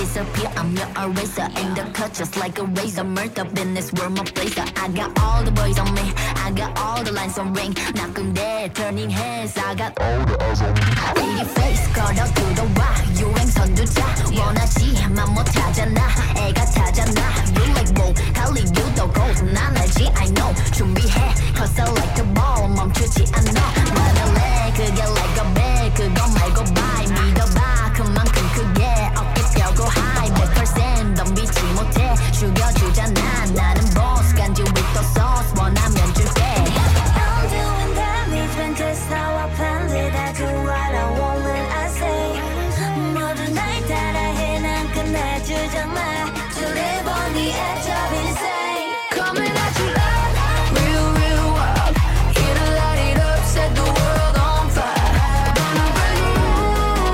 disappear. I'm your eraser, in the cut just like a razor. Murder business, where my blazer. I got all the boys on me, I got all the lines on ring. Knock 'em dead, turning heads. I got all the eyes on me. Baby face, cut out to the wire. 유행 선두자, 원하지만 못 하잖아. 애가 타잖아. You like whoa, Holly, you the gold. 난 알지, I know. 준비해, 'cause I like the ball. 멈추지 않아. 말할래, 그게 like a bag. 그거 말고 buy me the buy. 그만큼 크게 어깨 펴고 high. 100% 덤비지 못해. 죽여주잖아. 나는 boss, 간지 with the sauce. 원하면 줄게. I'm doing damage, man, 'cause now I planned it. I do what I want when I say. 모든 날 따라해, 난 끝내주잖아. To live on the edge of insane. Coming at you loud, real, real wild. Here to light it up, set the world on fire. Gonna break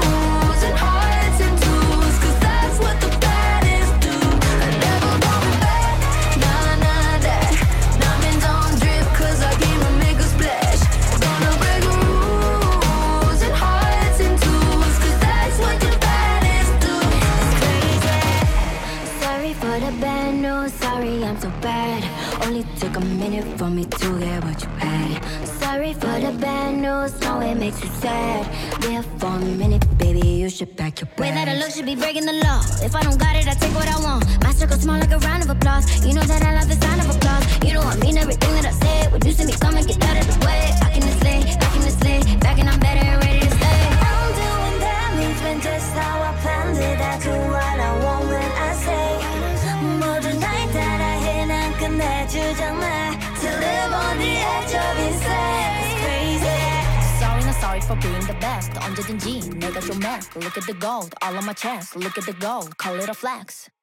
rules and hearts and tools, 'cause that's what the baddies do. I never going back, nah that. Diamonds on drip, 'cause I came to make a splash. Gonna break rules and hearts and tools, 'cause that's what the baddies do. It's crazy. Sorry for the bad news, sorry I'm so bad. Only took a minute for me to get what you had. Sorry for the bad news, no it makes you sad. Yeah, for a minute, baby, you should pack your bags. Way that I look should be breaking the law. If I don't got it, I take what I want. My circle small like a round of applause. You know that I love the sound of applause. You know I mean everything that I said. When you see me come and get out of the way, back in this lane, back in this lane, back and I'm better and ready to stay. I'm doing damage, man, just how I planned it. I do what I want when I say. More the night that I hit, I'm gonna do to live on the edge of insane. It's crazy. Sorry, not sorry for being the best. 언제든지 내가 좀 mad. Look at the gold, all on my chest. Look at the gold, call it a flex.